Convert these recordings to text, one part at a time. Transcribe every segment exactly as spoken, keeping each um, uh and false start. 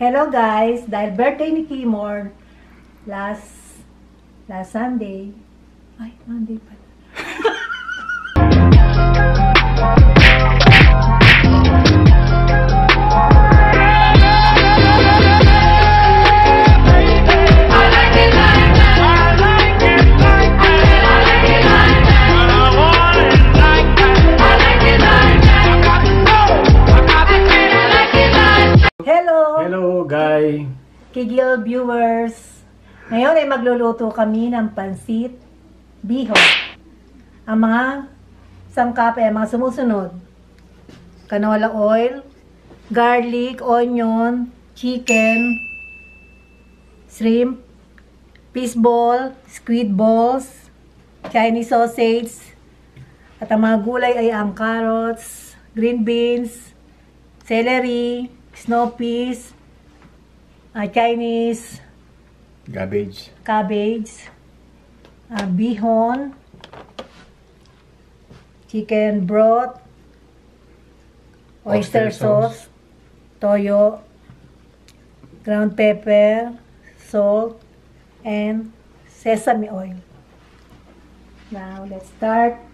Hello guys! Dahil birthday ni Kimor, last, last Sunday, ay, Monday pala. Kigil viewers, ngayon ay magluluto kami ng pansit bihon. Ang mga sangkap ay mga sumusunod: canola oil, garlic, onion, chicken, shrimp, fish ball, squid balls, Chinese sausage, at ang mga gulay ay ang carrots, green beans, celery, snow peas, Uh, Chinese cabbage, cabbage, uh, bihon, chicken broth, oyster, oyster sauce, sauce, toyo, ground pepper, salt, and sesame oil. Now let's start.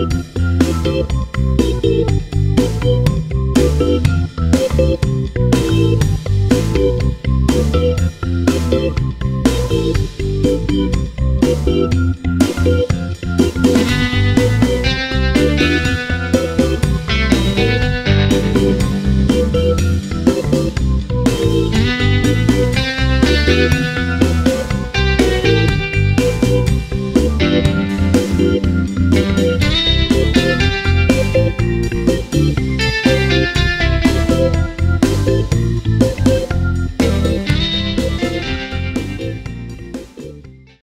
We'll be right back.